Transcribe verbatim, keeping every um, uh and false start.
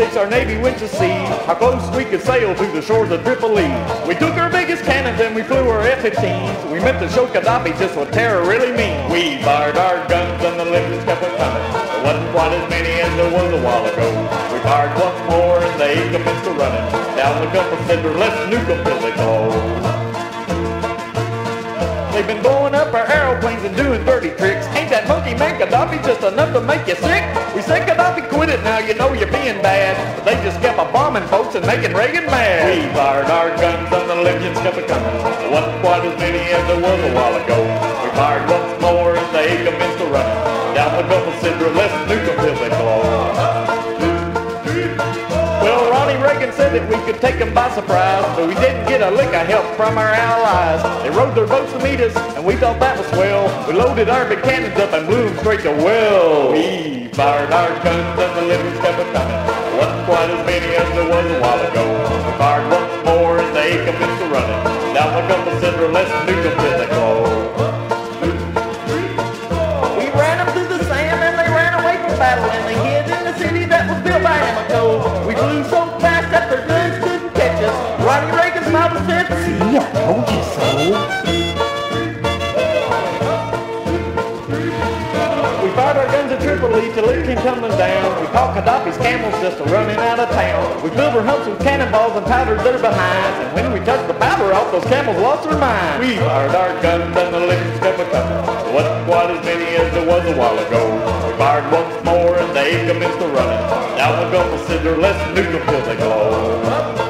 nineteen ninety-six, our Navy went to sea. How close we could sail to the shores of Tripoli. We took our biggest cannons and we flew our F fifteens. We meant to show Gaddafi just what terror really means. We fired our guns and the Libyans kept on coming. There wasn't quite as many as there was a while ago. We fired once more and they commenced to running. Down the Gulf of Cinder, let's nuke them till they go. They've been blowing up our aeroplanes and doing dirty tricks. Ain't that monkey man Gaddafi just enough to make you sick? We said Gaddafi quit it, now you know you're being bad. But they just kept a-bombing folks and making Reagan mad. We fired our guns and the Libyans kept a-coming. There wasn't quite as many as there was a while ago. We fired once more and they commenced to run. Down the Gulf of Cinder, let's nuke them till they blow. Well, Ronald Reagan said that we could take them by surprise, but we didn't get a lick of help from our allies. They rowed their boats to meet us, and we thought that was swell. We loaded our big cannons up and blew them straight to well. We We fired our guns and the Libyans kept a-coming. There wasn't quite as many as there was a while ago. We fired once more and they commenced to running. Down the Gulf of Cinder, let's nuke them till they go. We ran them through the sand and they ran away from battle, and they hid in the city that was built by Amoco. We flew so fast that their guns couldn't catch us. Ronnie Reagan's mama said, "See, I told you so." Tripoli till it came tumbling down. We caught Gaddafi's camels just a-running out of town. We filled their humps with cannonballs and powdered their behinds. And when we touched the powder off, those camels lost their minds. We fired our guns and the Libyans kept a-coming. There wasn't quite as many as there was a while ago. We fired once more and they commenced a-running. Down the Gulf of Cinder, let's nuke them till they glow.